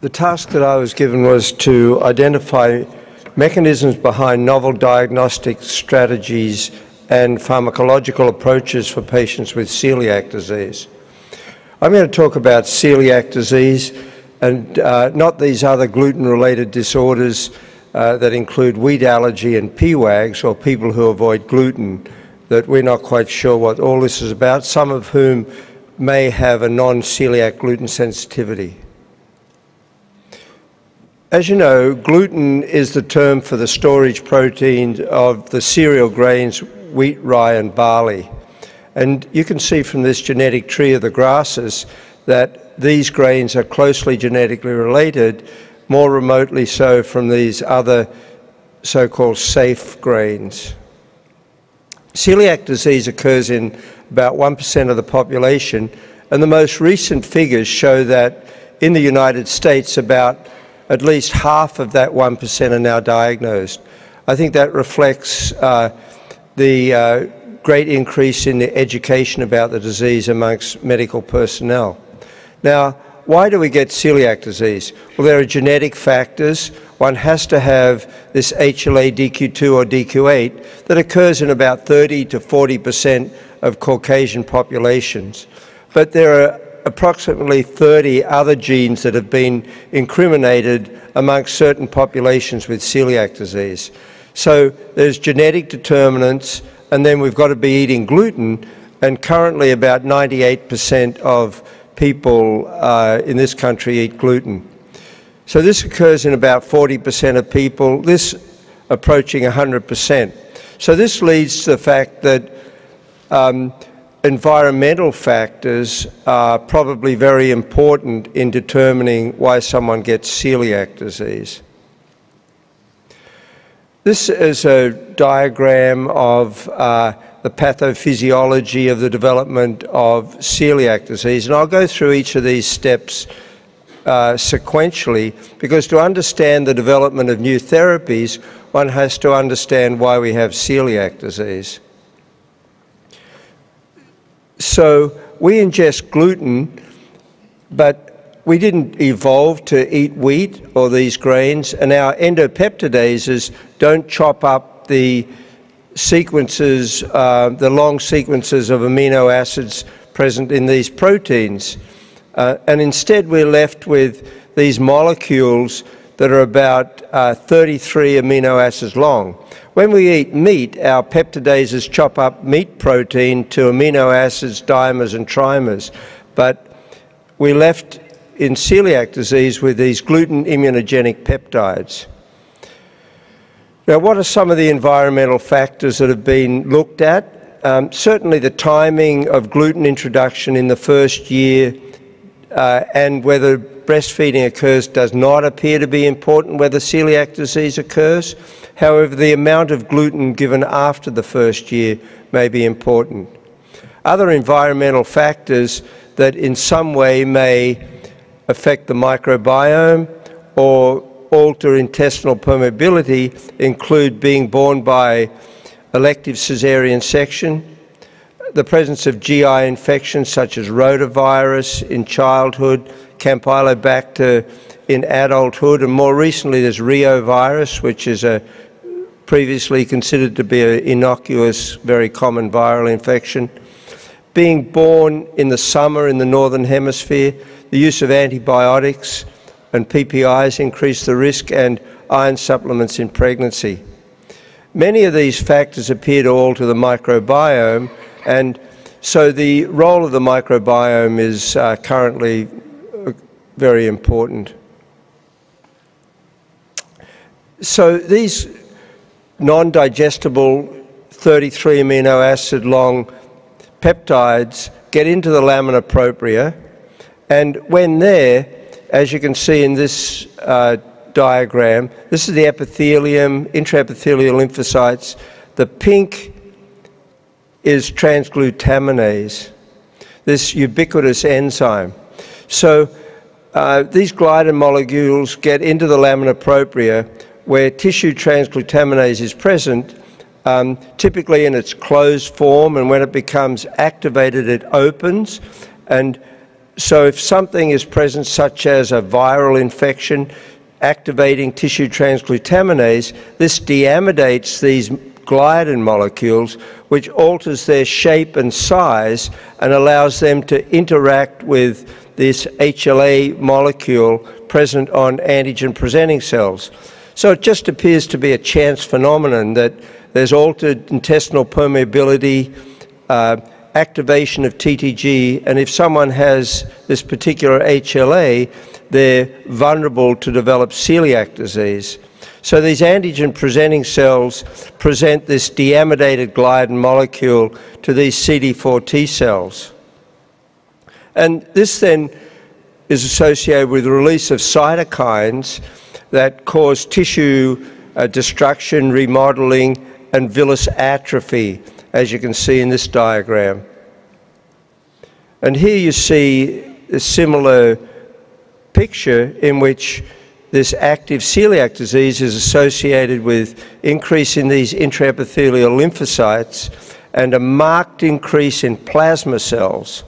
The task that I was given was to identify mechanisms behind novel diagnostic strategies and pharmacological approaches for patients with celiac disease. I'm going to talk about celiac disease and not these other gluten-related disorders that include wheat allergy and PWAGs, or people who avoid gluten, that we're not quite sure what all this is about, some of whom may have a non-celiac gluten sensitivity. As you know, gluten is the term for the storage protein of the cereal grains wheat, rye and barley. And you can see from this genetic tree of the grasses that these grains are closely genetically related, more remotely so from these other so-called safe grains. Celiac disease occurs in about 1% of the population, and the most recent figures show that in the United States about at least half of that 1% are now diagnosed. I think that reflects the great increase in the education about the disease amongst medical personnel. Now, why do we get celiac disease? Well, there are genetic factors. One has to have this HLA-DQ2 or DQ8 that occurs in about 30 to 40% of Caucasian populations. But there are approximately 30 other genes that have been incriminated amongst certain populations with celiac disease. So there's genetic determinants, and then we've got to be eating gluten, and currently about 98% of people in this country eat gluten. So this occurs in about 40% of people, this approaching 100%. So this leads to the fact that environmental factors are probably very important in determining why someone gets celiac disease. This is a diagram of the pathophysiology of the development of celiac disease, and I'll go through each of these steps sequentially, because to understand the development of new therapies, one has to understand why we have celiac disease. So we ingest gluten, but we didn't evolve to eat wheat or these grains, and our endopeptidases don't chop up the sequences, the long sequences of amino acids present in these proteins. And instead we're left with these molecules that are about 33 amino acids long. When we eat meat, our peptidases chop up meat protein to amino acids, dimers and trimers. But we're left in celiac disease with these gluten immunogenic peptides. Now, what are some of the environmental factors that have been looked at? Certainly the timing of gluten introduction in the first year, and whether breastfeeding occurs does not appear to be important whether celiac disease occurs. However, the amount of gluten given after the first year may be important. Other environmental factors that in some way may affect the microbiome or alter intestinal permeability include being born by elective caesarean section, the presence of GI infections such as rotavirus in childhood, Campylobacter in adulthood, and more recently there's rheovirus, which is a previously considered to be an innocuous, very common viral infection. Being born in the summer in the northern hemisphere, the use of antibiotics and PPIs increase the risk, and iron supplements in pregnancy. Many of these factors appear to alter the microbiome, and so the role of the microbiome is currently very important. So these non-digestible 33 amino acid long peptides get into the lamina propria, and when there, as you can see in this diagram, this is the epithelium, intraepithelial lymphocytes. The pink is transglutaminase, this ubiquitous enzyme. So these gliadin molecules get into the lamina propria where tissue transglutaminase is present, typically in its closed form, and when it becomes activated it opens, and So if something is present, such as a viral infection activating tissue transglutaminase, this deamidates these gliadin molecules, which alters their shape and size and allows them to interact with this HLA molecule present on antigen-presenting cells. So it just appears to be a chance phenomenon that there's altered intestinal permeability, activation of TTG, and if someone has this particular HLA, they're vulnerable to develop celiac disease. So these antigen-presenting cells present this deamidated gliadin molecule to these CD4 T cells. And this then is associated with the release of cytokines that cause tissue destruction, remodeling, and villous atrophy, as you can see in this diagram. And here you see a similar picture in which this active celiac disease is associated with increase in these intraepithelial lymphocytes and a marked increase in plasma cells.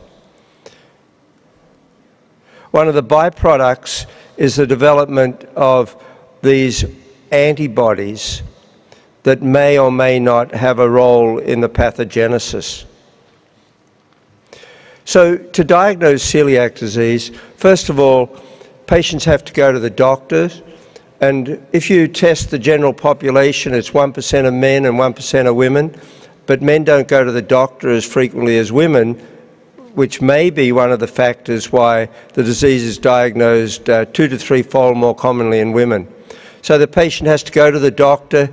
One of the byproducts is the development of these antibodies that may or may not have a role in the pathogenesis. So to diagnose celiac disease, first of all, patients have to go to the doctor, and if you test the general population, it's 1% of men and 1% of women, but men don't go to the doctor as frequently as women, which may be one of the factors why the disease is diagnosed 2 to 3-fold more commonly in women. So the patient has to go to the doctor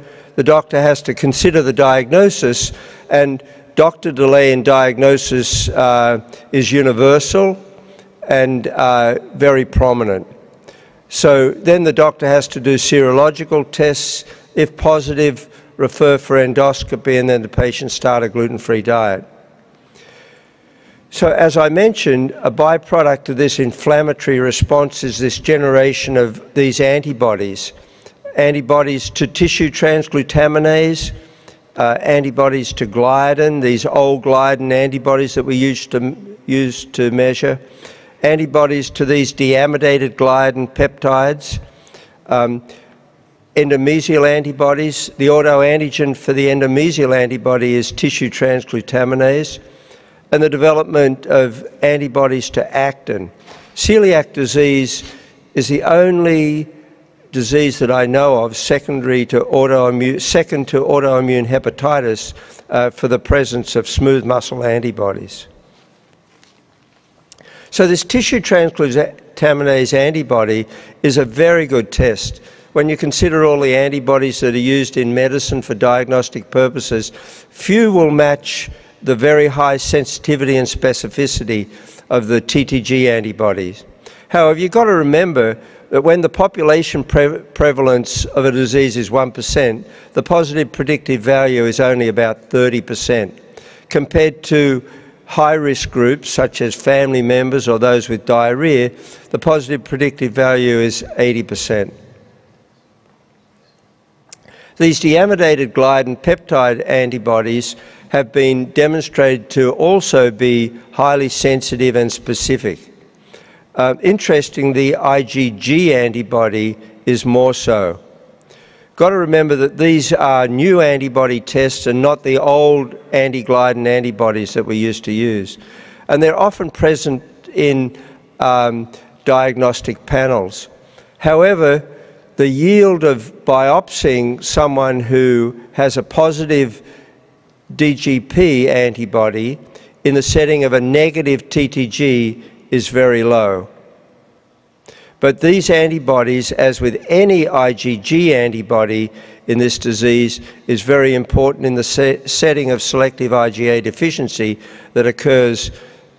has to consider the diagnosis, and doctor delay in diagnosis is universal and very prominent. So then the doctor has to do serological tests. If positive, refer for endoscopy, and then the patient start a gluten-free diet. So as I mentioned, a byproduct of this inflammatory response is this generation of these antibodies. Antibodies to tissue transglutaminase, antibodies to gliadin, these old gliadin antibodies that we used to measure, antibodies to these deamidated gliadin peptides, endomesial antibodies. The autoantigen for the endomesial antibody is tissue transglutaminase, and the development of antibodies to actin. Celiac disease is the only disease that I know of second to autoimmune hepatitis for the presence of smooth muscle antibodies. So this tissue transglutaminase antibody is a very good test. When you consider all the antibodies that are used in medicine for diagnostic purposes, few will match the very high sensitivity and specificity of the TTG antibodies. However, you've got to remember that when the population prevalence of a disease is 1%, the positive predictive value is only about 30%, compared to high-risk groups such as family members or those with diarrhea. The positive predictive value is 80%. These deamidated gliadin peptide antibodies have been demonstrated to also be highly sensitive and specific. Interestingly, the IgG antibody is more so. Got to remember that these are new antibody tests and not the old anti-gliadin antibodies that we used to use. And they're often present in diagnostic panels. However, the yield of biopsying someone who has a positive DGP antibody in the setting of a negative TTG is very low. But these antibodies, as with any IgG antibody in this disease, is very important in the setting of selective IgA deficiency that occurs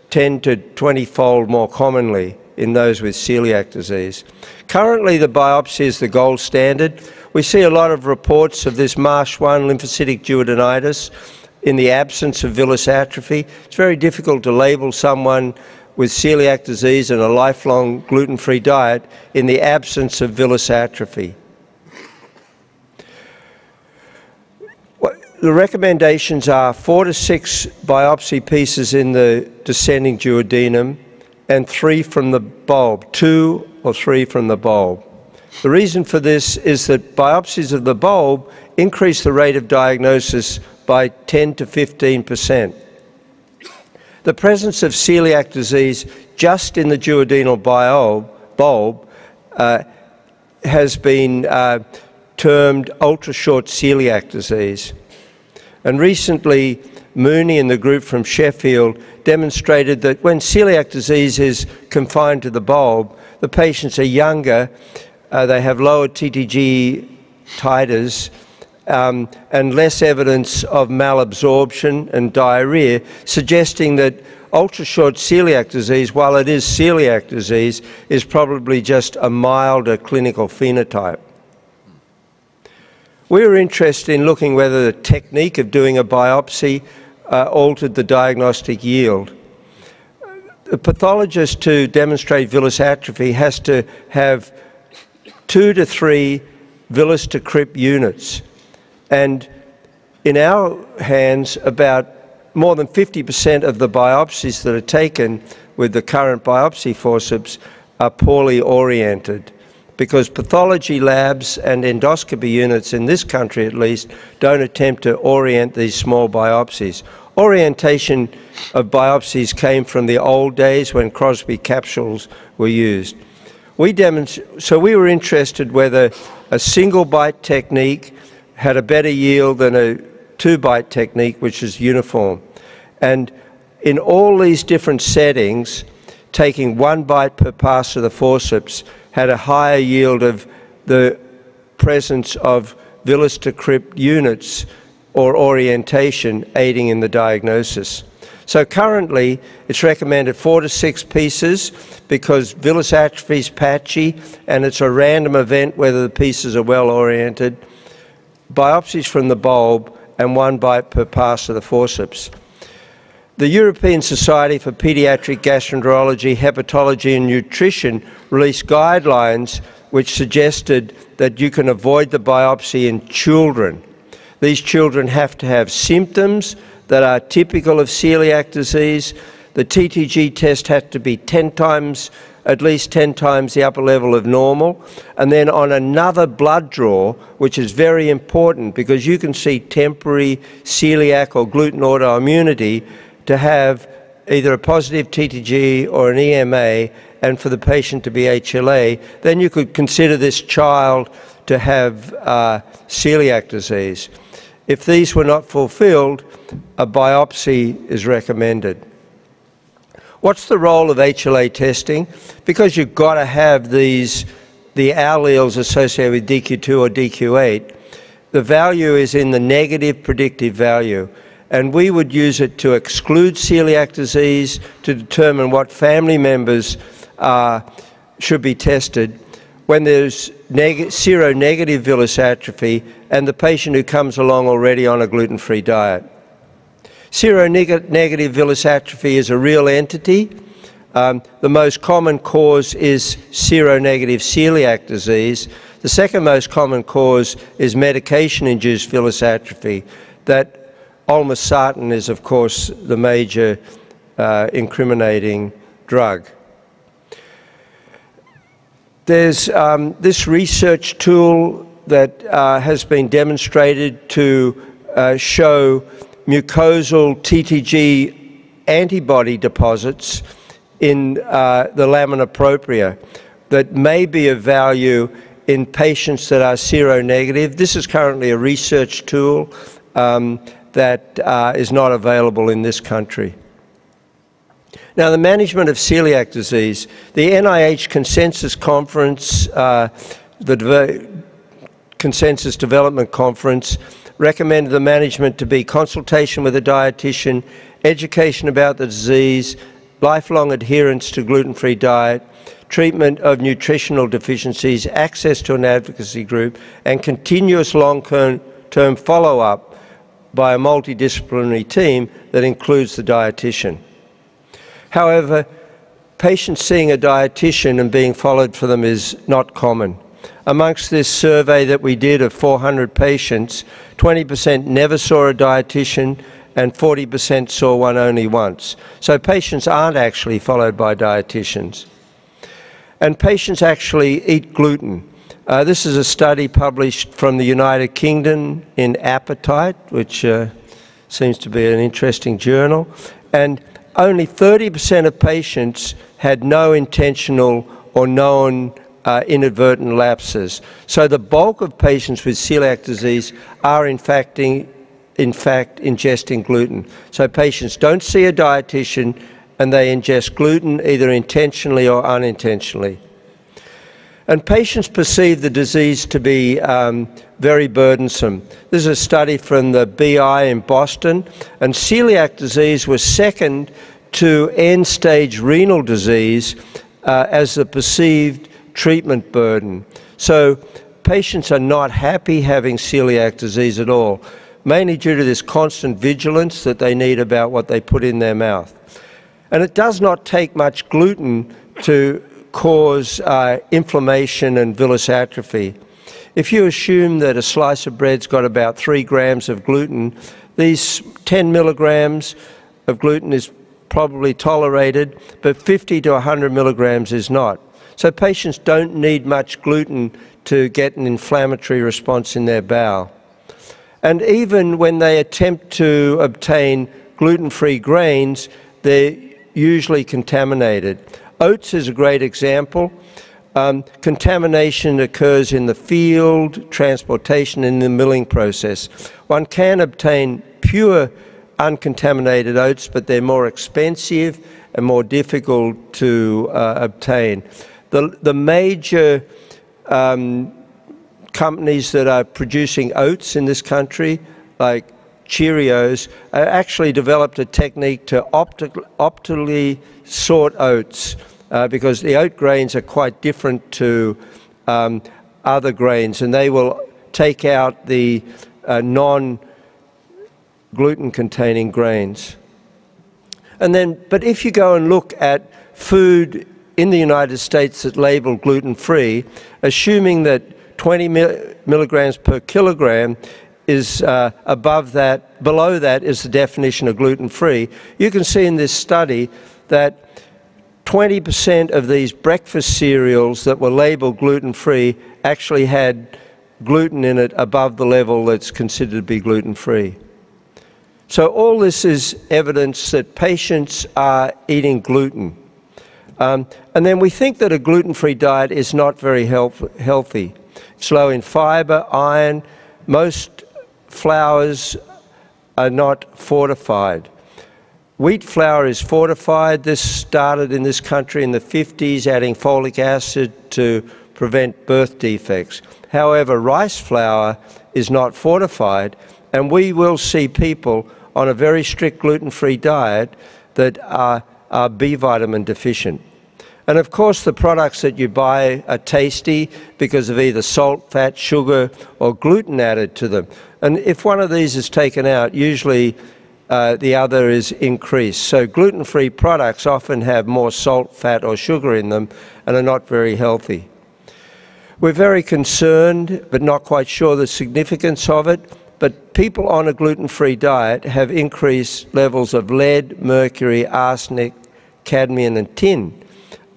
10 to 20-fold more commonly in those with celiac disease. Currently, the biopsy is the gold standard. We see a lot of reports of this Marsh 1 lymphocytic duodenitis in the absence of villous atrophy. It's very difficult to label someone with celiac disease and a lifelong gluten-free diet in the absence of villous atrophy. The recommendations are 4 to 6 biopsy pieces in the descending duodenum, and 3 from the bulb, 2 or 3 from the bulb. The reason for this is that biopsies of the bulb increase the rate of diagnosis by 10% to 15%. The presence of celiac disease just in the duodenal bulb has been termed ultra-short celiac disease. And recently, Mooney and the group from Sheffield demonstrated that when celiac disease is confined to the bulb, the patients are younger, they have lower TTG titers, and less evidence of malabsorption and diarrhea, suggesting that ultra-short celiac disease, while it is celiac disease, is probably just a milder clinical phenotype. We were interested in looking whether the technique of doing a biopsy altered the diagnostic yield. The pathologist to demonstrate villous atrophy has to have 2 to 3 villous to crypt units. And in our hands, about more than 50% of the biopsies that are taken with the current biopsy forceps are poorly oriented, because pathology labs and endoscopy units, in this country at least, don't attempt to orient these small biopsies. Orientation of biopsies came from the old days when Crosby capsules were used. So we were interested whether a single-bite technique had a better yield than a 2-bite technique, which is uniform. And in all these different settings, taking 1 bite per pass of the forceps had a higher yield of the presence of villous to crypt units or orientation aiding in the diagnosis. So currently it's recommended 4 to 6 pieces because villous atrophy is patchy and it's a random event whether the pieces are well oriented. Biopsies from the bulb and 1 bite per pass of the forceps. The European Society for Pediatric Gastroenterology, Hepatology and Nutrition released guidelines which suggested that you can avoid the biopsy in children. These children have to have symptoms that are typical of celiac disease. The TTG test had to be at least 10 times the upper level of normal, and then on another blood draw, which is very important because you can see temporary celiac or gluten autoimmunity, to have either a positive TTG or an EMA and for the patient to be HLA, then you could consider this child to have celiac disease. If these were not fulfilled, a biopsy is recommended. What's the role of HLA testing? Because you've got to have the alleles associated with DQ2 or DQ8, the value is in the negative predictive value. And we would use it to exclude celiac disease, to determine what family members should be tested when there's seronegative villous atrophy and the patient who comes along already on a gluten-free diet. Seronegative villous atrophy is a real entity. The most common cause is seronegative celiac disease. The second most common cause is medication-induced villous atrophy. That Olmesartan is, of course, the major incriminating drug. There's this research tool that has been demonstrated to show mucosal TTG antibody deposits in the lamina propria that may be of value in patients that are seronegative. This is currently a research tool that is not available in this country. Now, the management of celiac disease. The NIH Consensus Conference, the Consensus Development Conference, recommended the management to be consultation with a dietitian, education about the disease, lifelong adherence to gluten-free diet, treatment of nutritional deficiencies, access to an advocacy group, and continuous long-term follow-up by a multidisciplinary team that includes the dietitian. However, patients seeing a dietitian and being followed for them is not common. Amongst this survey that we did of 400 patients, 20% never saw a dietitian and 40% saw one only once. So patients aren't actually followed by dietitians. And patients actually eat gluten. This is a study published from the United Kingdom in Appetite, which seems to be an interesting journal, and only 30% of patients had no intentional or known inadvertent lapses. So the bulk of patients with celiac disease are in fact ingesting gluten. So patients don't see a dietitian and they ingest gluten either intentionally or unintentionally. And patients perceive the disease to be very burdensome. This is a study from the BI in Boston, and celiac disease was second to end-stage renal disease as the perceived treatment burden. So patients are not happy having celiac disease at all, mainly due to this constant vigilance that they need about what they put in their mouth. And it does not take much gluten to cause inflammation and villous atrophy. If you assume that a slice of bread's got about 3 grams of gluten, these 10 milligrams of gluten is probably tolerated, but 50 to 100 milligrams is not. So patients don't need much gluten to get an inflammatory response in their bowel. And even when they attempt to obtain gluten-free grains, they're usually contaminated. Oats is a great example. Contamination occurs in the field, transportation, and in the milling process. One can obtain pure uncontaminated oats, but they're more expensive and more difficult to obtain. The major companies that are producing oats in this country, like Cheerios, actually developed a technique to optically sort oats because the oat grains are quite different to other grains, and they will take out the non-gluten containing grains. And then, but if you go and look at food in the United States that label gluten-free, assuming that 20 milligrams per kilogram is above that, below that is the definition of gluten-free. You can see in this study that 20% of these breakfast cereals that were labeled gluten-free actually had gluten in it above the level that's considered to be gluten-free. So all this is evidence that patients are eating gluten. And then we think that a gluten-free diet is not very healthy. It's low in fiber, iron, most flours are not fortified. Wheat flour is fortified. This started in this country in the 50s, adding folic acid to prevent birth defects. However, rice flour is not fortified, and we will see people on a very strict gluten-free diet that are B vitamin deficient. And of course, the products that you buy are tasty because of either salt, fat, sugar, or gluten added to them. And if one of these is taken out, usually the other is increased. So gluten-free products often have more salt, fat, or sugar in them and are not very healthy. We're very concerned, but not quite sure the significance of it, but people on a gluten-free diet have increased levels of lead, mercury, arsenic, cadmium, and tin.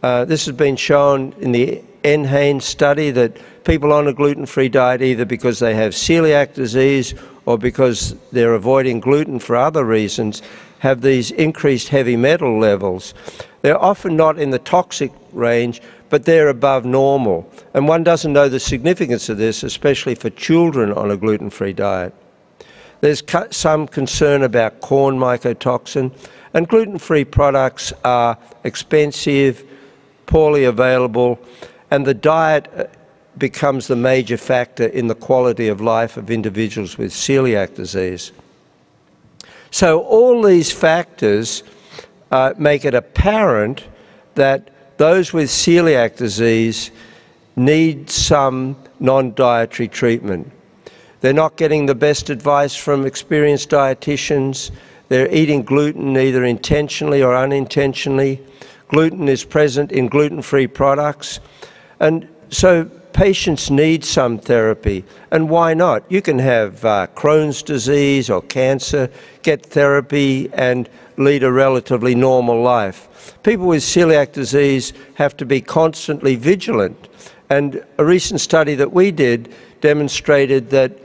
This has been shown in the NHANES study that people on a gluten-free diet, either because they have celiac disease or because they're avoiding gluten for other reasons, have these increased heavy metal levels. They're often not in the toxic range, but they're above normal. And one doesn't know the significance of this, especially for children on a gluten-free diet. There's some concern about corn mycotoxin, and gluten-free products are expensive, poorly available, and the diet becomes the major factor in the quality of life of individuals with celiac disease. So all these factors make it apparent that those with celiac disease need some non-dietary treatment. They're not getting the best advice from experienced dietitians. They're eating gluten either intentionally or unintentionally. Gluten is present in gluten-free products. And so patients need some therapy, and why not? You can have Crohn's disease or cancer, get therapy and lead a relatively normal life. People with celiac disease have to be constantly vigilant, and a recent study that we did demonstrated that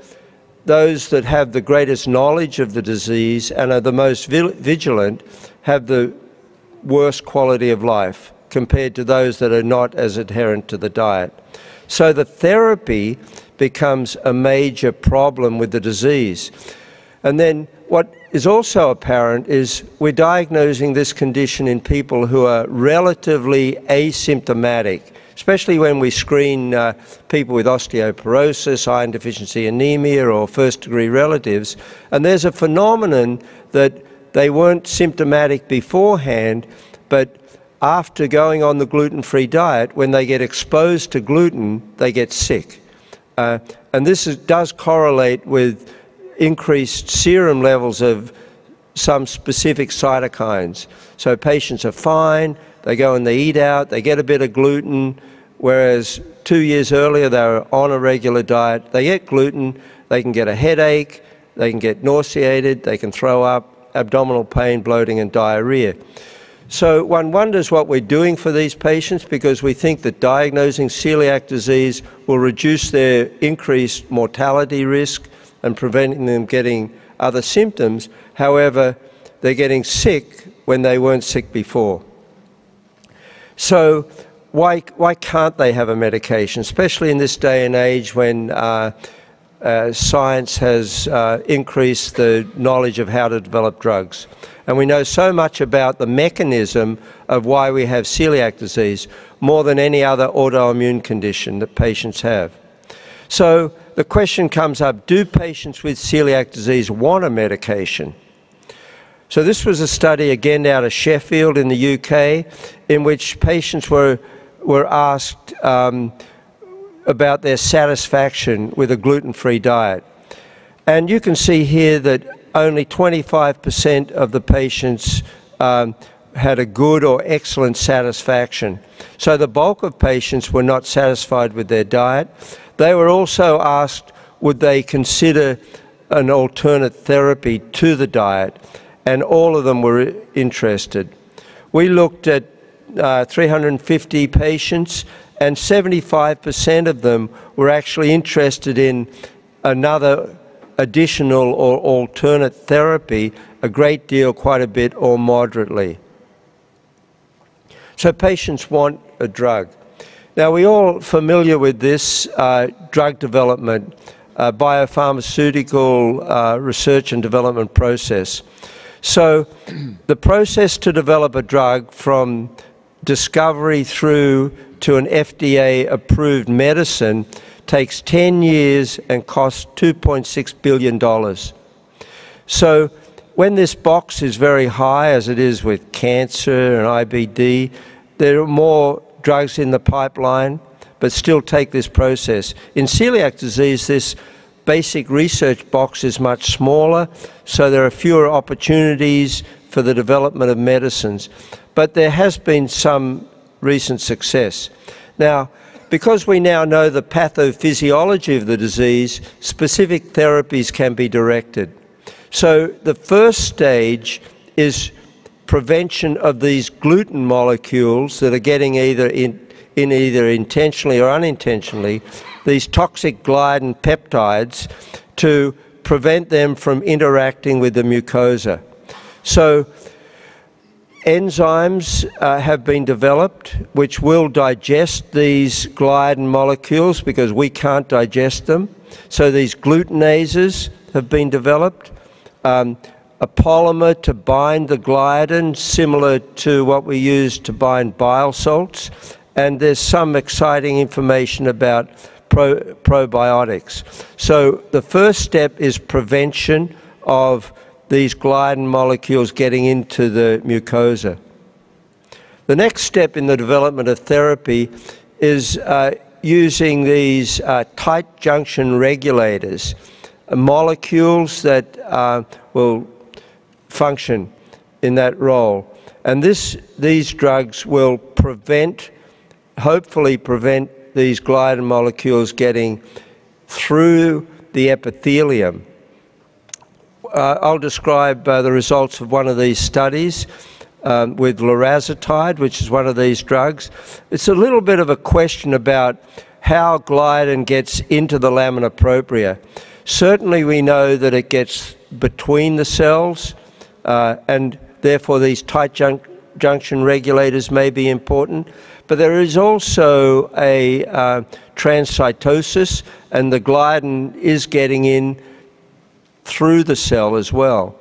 those that have the greatest knowledge of the disease and are the most vigilant have the worst quality of life compared to those that are not as adherent to the diet. So the therapy becomes a major problem with the disease. And then what is also apparent is we're diagnosing this condition in people who are relatively asymptomatic, especially when we screen people with osteoporosis, iron deficiency anemia, or first-degree relatives. And there's a phenomenon that they weren't symptomatic beforehand, but after going on the gluten-free diet, when they get exposed to gluten, they get sick. And this does correlate with increased serum levels of some specific cytokines. So patients are fine, they go and they eat out, they get a bit of gluten, whereas 2 years earlier they were on a regular diet. They get gluten, they can get a headache, they can get nauseated, they can throw up, abdominal pain, bloating and diarrhea. So one wonders what we're doing for these patients, because we think that diagnosing celiac disease will reduce their increased mortality risk and preventing them getting other symptoms. However, they're getting sick when they weren't sick before. So why can't they have a medication, especially in this day and age when science has increased the knowledge of how to develop drugs? And we know so much about the mechanism of why we have celiac disease, more than any other autoimmune condition that patients have. So the question comes up, do patients with celiac disease want a medication? So this was a study again out of Sheffield in the UK, in which patients were asked about their satisfaction with a gluten-free diet. And you can see here that only 25% of the patients had a good or excellent satisfaction. So the bulk of patients were not satisfied with their diet. They were also asked, would they consider an alternate therapy to the diet? And all of them were interested. We looked at 350 patients, and 75% of them were actually interested in another additional or alternate therapy, a great deal, quite a bit, or moderately. So patients want a drug. Now, we're all familiar with this drug development, biopharmaceutical research and development process. So the process to develop a drug from discovery through to an FDA-approved medicine takes 10 years and costs $2.6 billion. So when this box is very high, as it is with cancer and IBD, there are more drugs in the pipeline, but still take this process. In celiac disease, this basic research box is much smaller, so there are fewer opportunities for the development of medicines. But there has been some recent success. Now, because we now know the pathophysiology of the disease, specific therapies can be directed. So the first stage is prevention of these gluten molecules that are getting either in either intentionally or unintentionally, these toxic gliadin peptides, to prevent them from interacting with the mucosa. So enzymes have been developed which will digest these gliadin molecules, because we can't digest them. So these glutenases have been developed, a polymer to bind the gliadin, similar to what we use to bind bile salts, and there's some exciting information about probiotics. So the first step is prevention of these gliadin molecules getting into the mucosa. The next step in the development of therapy is using these tight junction regulators, molecules that will function in that role. And these drugs will prevent, hopefully prevent, these gliadin molecules getting through the epithelium. I'll describe the results of one of these studies with larazotide, which is one of these drugs. It's a little bit of a question about how gliadin gets into the lamina propria. Certainly we know that it gets between the cells and therefore these tight junction regulators may be important, but there is also a transcytosis, and the gliadin is getting in through the cell as well.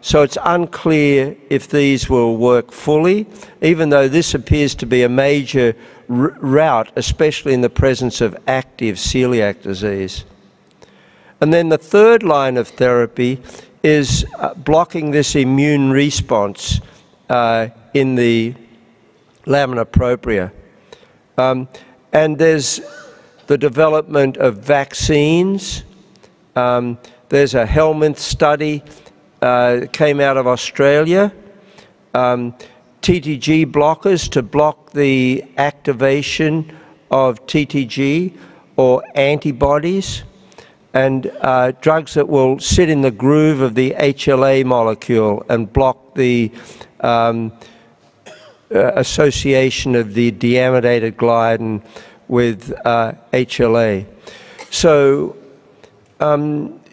So it's unclear if these will work fully, even though this appears to be a major route, especially in the presence of active celiac disease. And then the third line of therapy is blocking this immune response in the lamina propria. And there's the development of vaccines. There's a Helminth study that came out of Australia. TTG blockers to block the activation of TTG or antibodies, and drugs that will sit in the groove of the HLA molecule and block the association of the deamidated gliadin with HLA. So,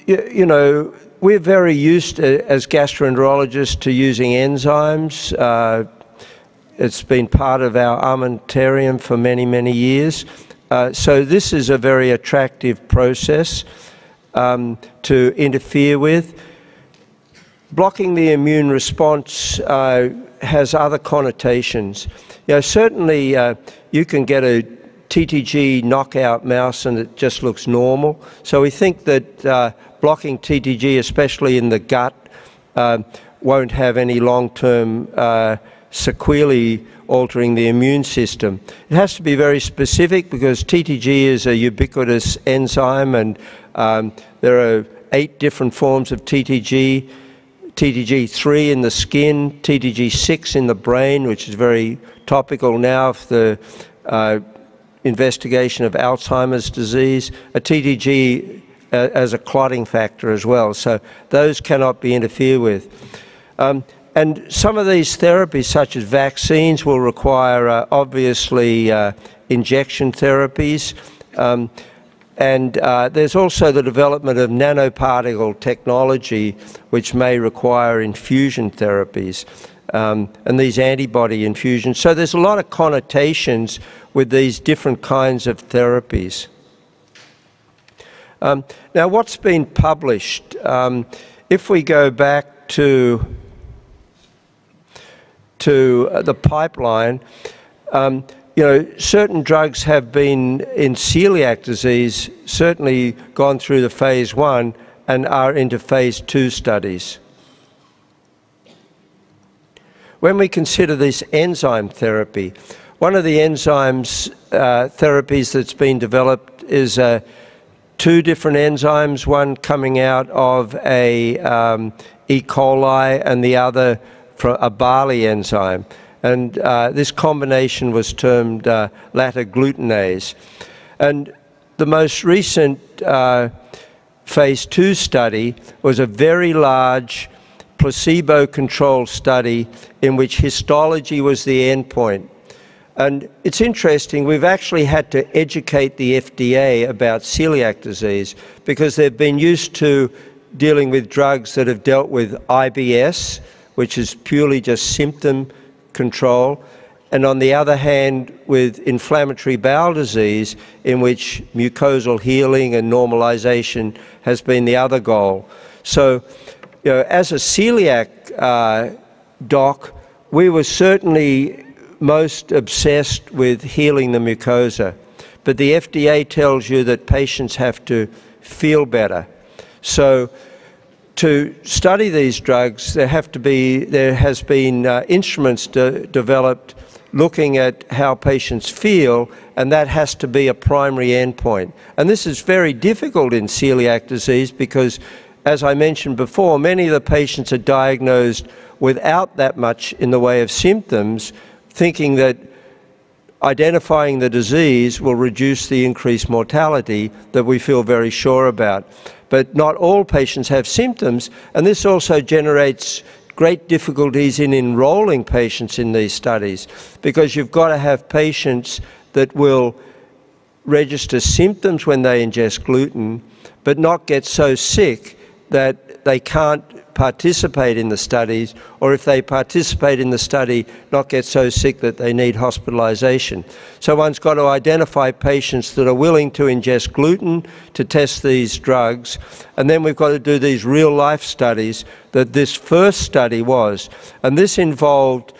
you know, we're very used to, as gastroenterologists, to using enzymes. It's been part of our armamentarium for many, many years. So this is a very attractive process to interfere with. Blocking the immune response has other connotations. You know, certainly you can get a TTG knockout mouse and it just looks normal. So we think that blocking TTG, especially in the gut, won't have any long-term sequelae altering the immune system. It has to be very specific because TTG is a ubiquitous enzyme, and there are 8 different forms of TTG. TTG3 in the skin, TTG6 in the brain, which is very topical now for the investigation of Alzheimer's disease, a TTG as a clotting factor as well. So those cannot be interfered with. And some of these therapies, such as vaccines, will require obviously injection therapies. And there's also the development of nanoparticle technology, which may require infusion therapies and these antibody infusions. So there's a lot of connotations with these different kinds of therapies. Now, what's been published? If we go back to the pipeline, you know, certain drugs have been, in celiac disease, certainly gone through the phase 1 and are into phase 2 studies. When we consider this enzyme therapy, one of the enzymes therapies that's been developed is 2 different enzymes, one coming out of a E. coli and the other from a barley enzyme. And this combination was termed latiglutenase. And the most recent phase 2 study was a very large placebo-controlled study in which histology was the endpoint. And it's interesting, we've actually had to educate the FDA about celiac disease because they've been used to dealing with drugs that have dealt with IBS, which is purely just symptom control, and on the other hand with inflammatory bowel disease, in which mucosal healing and normalization has been the other goal. So, you know, as a celiac doc, we were certainly most obsessed with healing the mucosa, but the FDA tells you that patients have to feel better. So to study these drugs, there has been instruments developed looking at how patients feel, and that has to be a primary endpoint. And this is very difficult in celiac disease because, as I mentioned before, many of the patients are diagnosed without that much in the way of symptoms, thinking that identifying the disease will reduce the increased mortality that we feel very sure about. But not all patients have symptoms, and this also generates great difficulties in enrolling patients in these studies, because you've got to have patients that will register symptoms when they ingest gluten, but not get so sick that they can't participate in the studies, or if they participate in the study, not get so sick that they need hospitalization. So one's got to identify patients that are willing to ingest gluten to test these drugs, and then we've got to do these real-life studies that this first study was. And this involved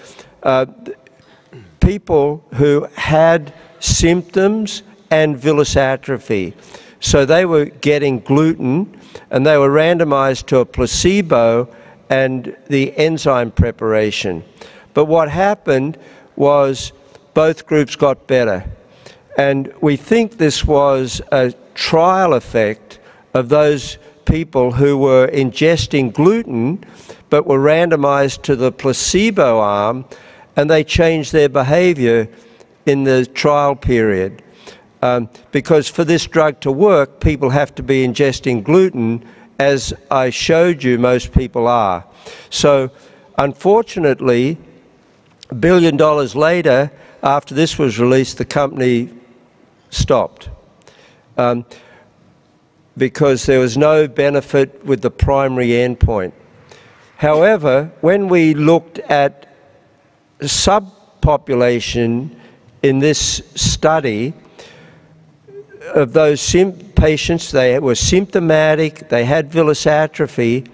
people who had symptoms and villous atrophy. So they were getting gluten, and they were randomized to a placebo and the enzyme preparation. But what happened was both groups got better. And we think this was a trial effect of those people who were ingesting gluten but were randomized to the placebo arm, and they changed their behavior in the trial period. Because for this drug to work, people have to be ingesting gluten. As I showed you, most people are. So unfortunately, $1 billion later, after this was released, the company stopped because there was no benefit with the primary endpoint. However, when we looked at subpopulation in this study, of those patients, they were symptomatic, they had villous atrophy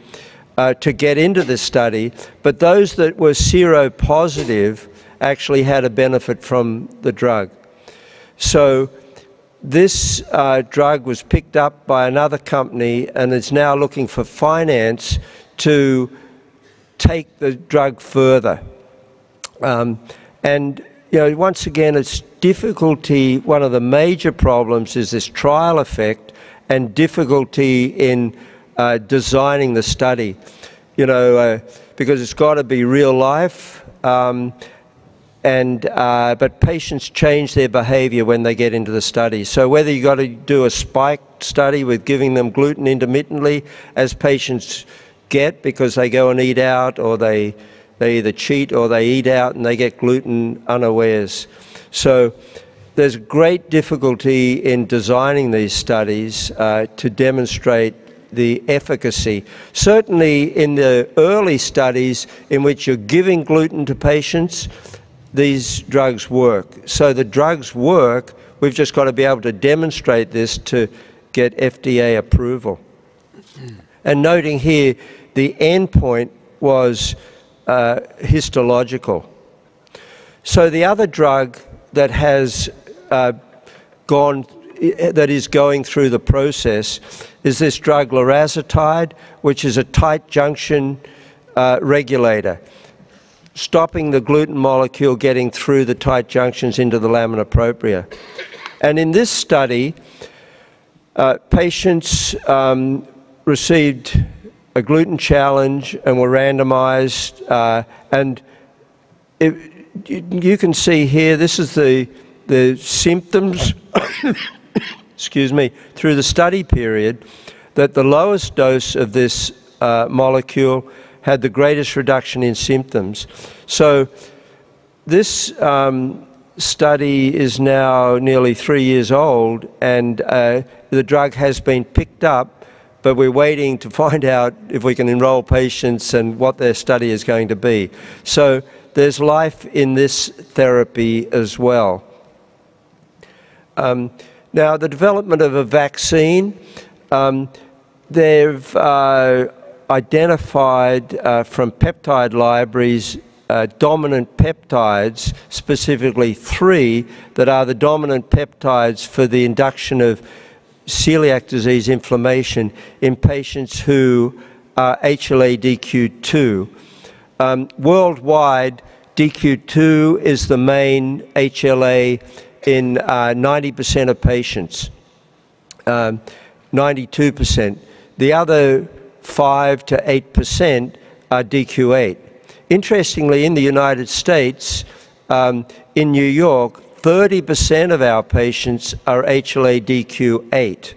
to get into the study, but those that were seropositive actually had a benefit from the drug. So this drug was picked up by another company and is now looking for finance to take the drug further. And you know, once again, it's difficulty, one of the major problems is this trial effect and difficulty in designing the study, you know, because it's got to be real life, but patients change their behavior when they get into the study. So whether you've got to do a spike study with giving them gluten intermittently, as patients get, because they go and eat out, or they either cheat or they eat out and they get gluten unawares. So there's great difficulty in designing these studies to demonstrate the efficacy. Certainly in the early studies in which you're giving gluten to patients, these drugs work. So the drugs work, we've just got to be able to demonstrate this to get FDA approval. And noting here, the endpoint was histological. So the other drug that has that is going through the process is this drug larazotide, which is a tight junction regulator, stopping the gluten molecule getting through the tight junctions into the lamina propria. And in this study, patients received a gluten challenge and were randomized, and you can see here, this is the symptoms, excuse me, through the study period, that the lowest dose of this molecule had the greatest reduction in symptoms. So this study is now nearly 3 years old, and the drug has been picked up, but we're waiting to find out if we can enroll patients and what their study is going to be. So there's life in this therapy as well. Now, the development of a vaccine, they've identified from peptide libraries dominant peptides, specifically three, that are the dominant peptides for the induction of celiac disease inflammation in patients who are HLA-DQ2. Worldwide, DQ2 is the main HLA in 90% of patients, 92%. The other 5 to 8% are DQ8. Interestingly, in the United States, in New York, 30% of our patients are HLA-DQ8,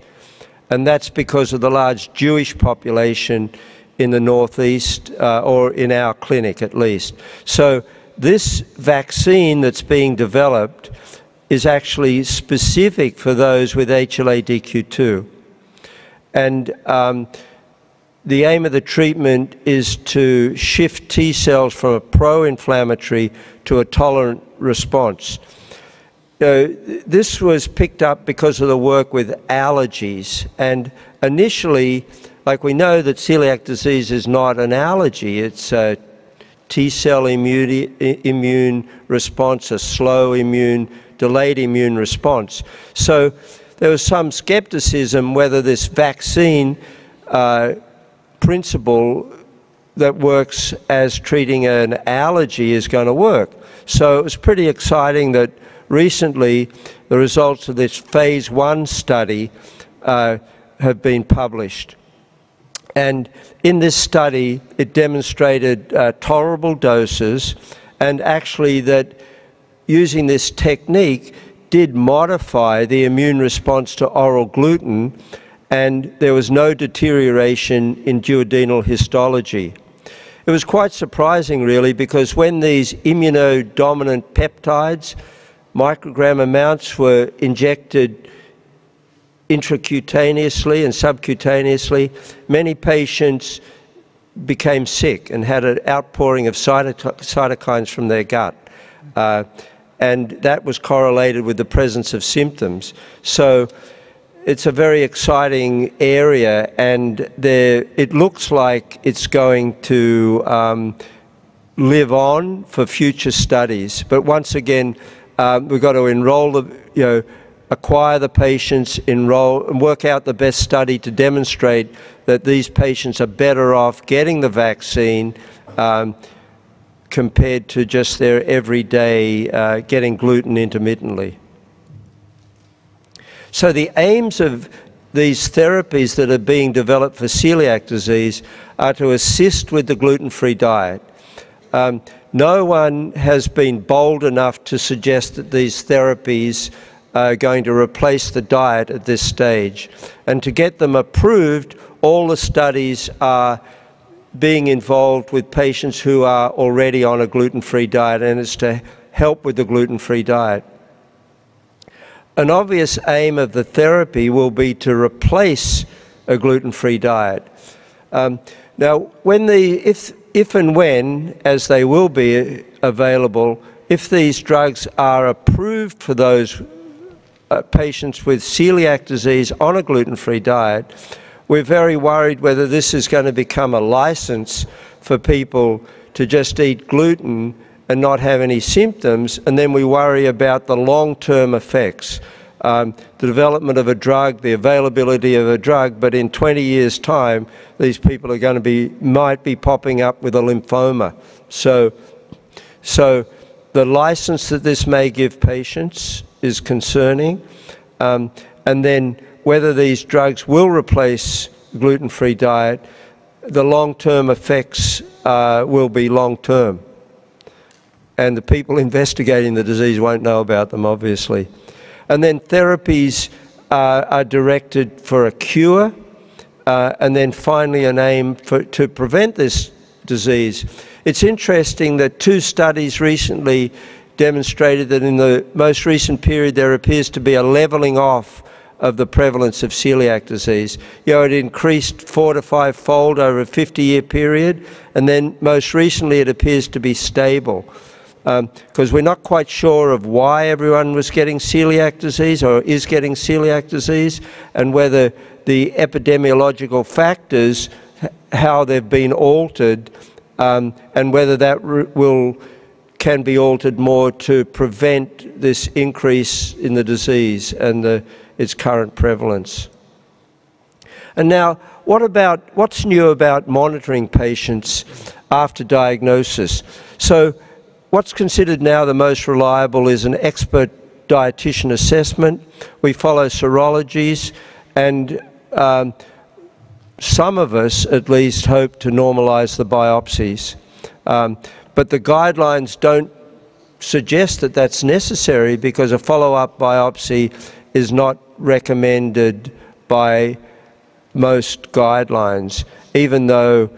and that's because of the large Jewish population in the Northeast, or in our clinic at least. So this vaccine that's being developed is actually specific for those with HLA-DQ2. And the aim of the treatment is to shift T cells from a pro-inflammatory to a tolerant response. This was picked up because of the work with allergies, and initially, like, we know that celiac disease is not an allergy, it's a T cell immune response, a slow immune, delayed immune response. So there was some skepticism whether this vaccine principle that works as treating an allergy is going to work. So it was pretty exciting that recently the results of this phase 1 study have been published. And in this study, it demonstrated tolerable doses, and actually that using this technique did modify the immune response to oral gluten, and there was no deterioration in duodenal histology. It was quite surprising, really, because when these immunodominant peptides, microgram amounts, were injected intracutaneously and subcutaneously, many patients became sick and had an outpouring of cytokines from their gut. And that was correlated with the presence of symptoms. So it's a very exciting area, and it looks like it's going to live on for future studies. But once again, we've got to enroll the, acquire the patients, enroll, and work out the best study to demonstrate that these patients are better off getting the vaccine compared to just their everyday getting gluten intermittently. So the aims of these therapies that are being developed for celiac disease are to assist with the gluten-free diet. No one has been bold enough to suggest that these therapies going to replace the diet at this stage. And to get them approved, all the studies are being involved with patients who are already on a gluten-free diet, and it's to help with the gluten-free diet. An obvious aim of the therapy will be to replace a gluten-free diet. Now, if and when, as they will be available, if these drugs are approved for those patients with celiac disease on a gluten-free diet, we're very worried whether this is going to become a license for people to just eat gluten and not have any symptoms, and then we worry about the long-term effects, the development of a drug, the availability of a drug, but in 20 years' time, these people are going to be, might be popping up with a lymphoma. So the license that this may give patients is concerning, and then whether these drugs will replace gluten-free diet, the long-term effects will be long-term, and the people investigating the disease won't know about them, obviously. And then therapies are directed for a cure, and then finally an aim to prevent this disease. It's interesting that two studies recently demonstrated that in the most recent period there appears to be a leveling off of the prevalence of celiac disease. You know, it increased 4- to 5-fold over a 50-year period, and then most recently it appears to be stable. Because we're not quite sure of why everyone was getting celiac disease or is getting celiac disease, and whether the epidemiological factors, how they've been altered, and whether that can be altered more to prevent this increase in the disease and its current prevalence. And now, what's new about monitoring patients after diagnosis? So what's considered now the most reliable is an expert dietitian assessment. We follow serologies, and some of us at least hope to normalize the biopsies. But the guidelines don't suggest that that's necessary because a follow-up biopsy is not recommended by most guidelines, even though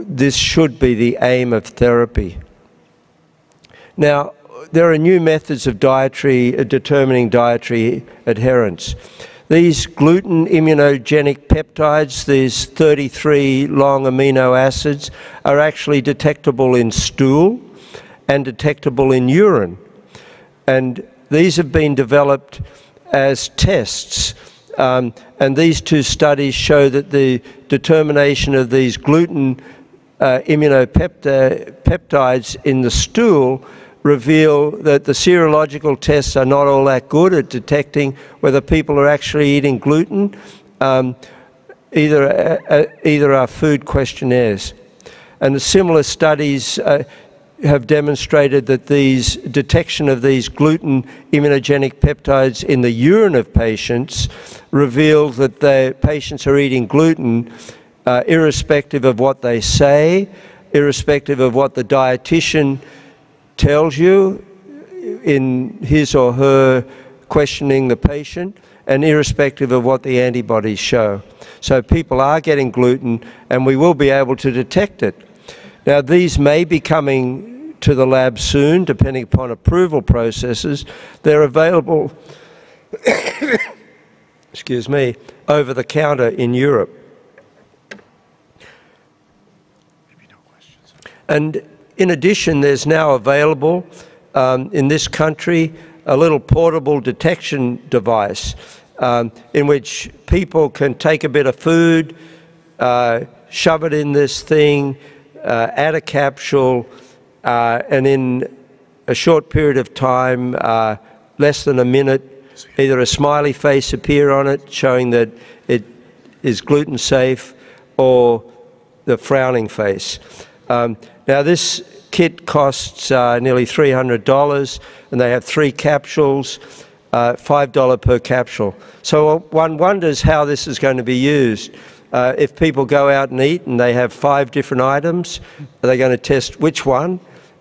this should be the aim of therapy. Now, there are new methods of determining dietary adherence. These gluten immunogenic peptides, these 33 long amino acids, are actually detectable in stool and detectable in urine. And these have been developed as tests. And these two studies show that the determination of these gluten immunopeptides in the stool reveal that the serological tests are not all that good at detecting whether people are actually eating gluten, either are food questionnaires. And the similar studies have demonstrated that these detection of these gluten immunogenic peptides in the urine of patients reveals that the patients are eating gluten irrespective of what they say, irrespective of what the dietitian tells you in his or her questioning the patient, and irrespective of what the antibodies show. So people are getting gluten and we will be able to detect it. Now, these may be coming to the lab soon, depending upon approval processes. They're available excuse me, over the counter in Europe. And in addition, there's now available in this country a little portable detection device in which people can take a bit of food, shove it in this thing, add a capsule, and in a short period of time, less than a minute, either a smiley face appear on it showing that it is gluten safe or the frowning face. Now, this kit costs nearly $300, and they have 3 capsules, $5 per capsule. So one wonders how this is going to be used. If people go out and eat and they have 5 different items, are they going to test which one?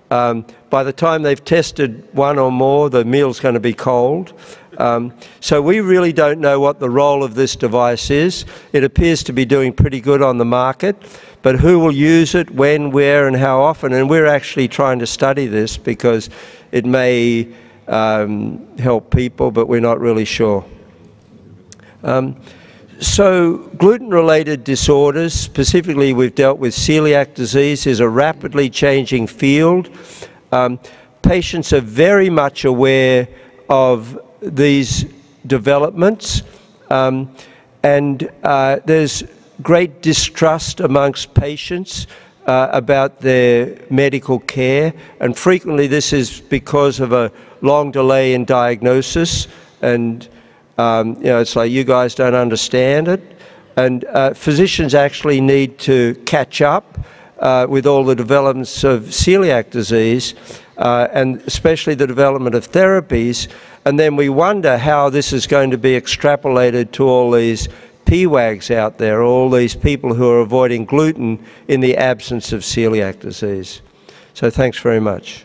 By the time they've tested one or more, the meal's going to be cold. So we really don't know what the role of this device is. It appears to be doing pretty good on the market, but who will use it, when, where, and how often? And we're actually trying to study this because it may help people, but we're not really sure. So gluten-related disorders, specifically we've dealt with celiac disease, is a rapidly changing field. Patients are very much aware of these developments, and there's great distrust amongst patients about their medical care, and frequently this is because of a long delay in diagnosis, and you know, it's like, you guys don't understand it, and physicians actually need to catch up with all the developments of celiac disease, and especially the development of therapies. And then we wonder how this is going to be extrapolated to all these PWAGs out there, all these people who are avoiding gluten in the absence of celiac disease. So thanks very much.